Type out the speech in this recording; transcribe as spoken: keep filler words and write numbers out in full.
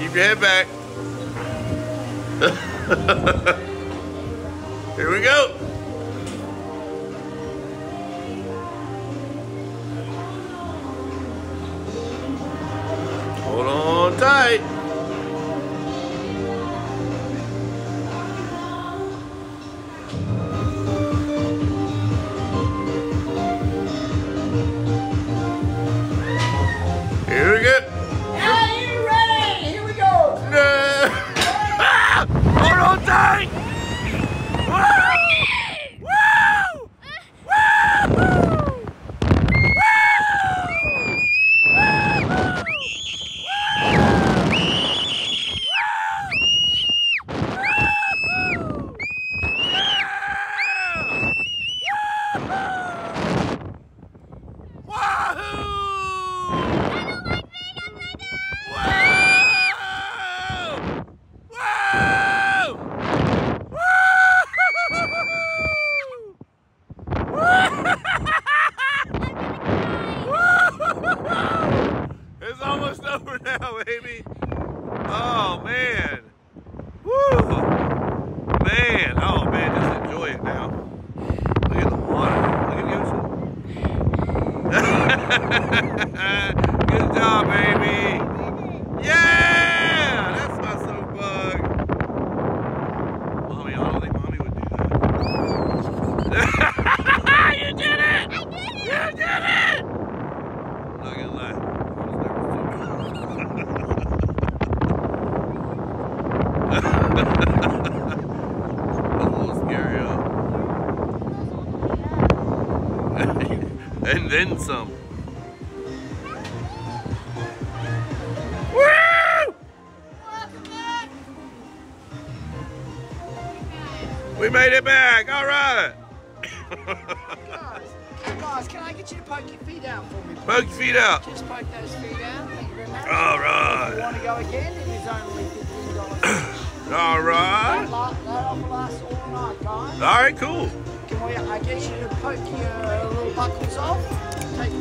Keep your head back. Here we go. Hold on tight. Here we go. Are you ready? Here we go. No. Hold on tight. Woo! Woo! Woo! It's almost over now, baby. Oh man. Woo. Man. Oh man, just enjoy it now. Look at the water. Look at the ocean. Good job, baby. Yeah! That's my soap bug. Mommy, I don't think mommy would do that. You did it! I did it! You did it! I'm not gonna lie. That's a little scary, huh? And then some. Woo! We made it back. All right. Guys, guys, can I get you to poke your feet out for me? Please? Poke your feet out. Just poke those feet out. Thank you very much. All right. If you want to go again, it is only fifteen dollars. All right. All right, cool. Can we, I get you to poke your little buckles off? Take